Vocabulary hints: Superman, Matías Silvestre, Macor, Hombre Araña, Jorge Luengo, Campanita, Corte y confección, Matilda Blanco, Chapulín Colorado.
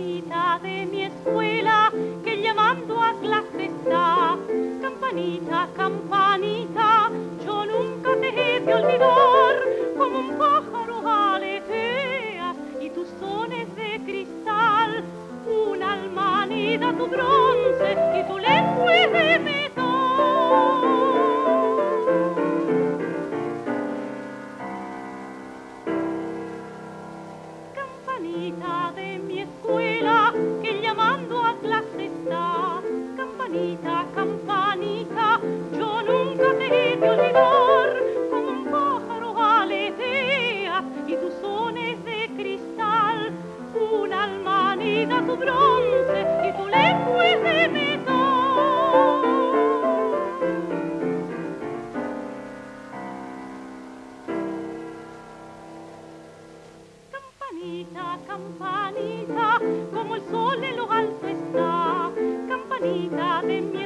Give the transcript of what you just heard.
campanita de mi escuela que llamando a clase está. Campanita, campanita, yo nunca te he de olvidar, como un pájaro aleteas y tus sones de cristal, una alma anida tu bronce y tu lengua de metal. Campanita de mi escuela que llamando a clase está. Campanita, campanita, yo nunca te he de olvidar, como un pájaro aleteas y tus sones de cristal, una alma anida tu bronce y tu lengua de metal. Campanita, campanita, como el sol en lo alto está, campanita de mi